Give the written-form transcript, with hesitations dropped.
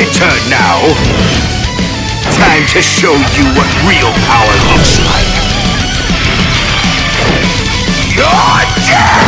my turn now! Time to show you what real power looks like! You're dead!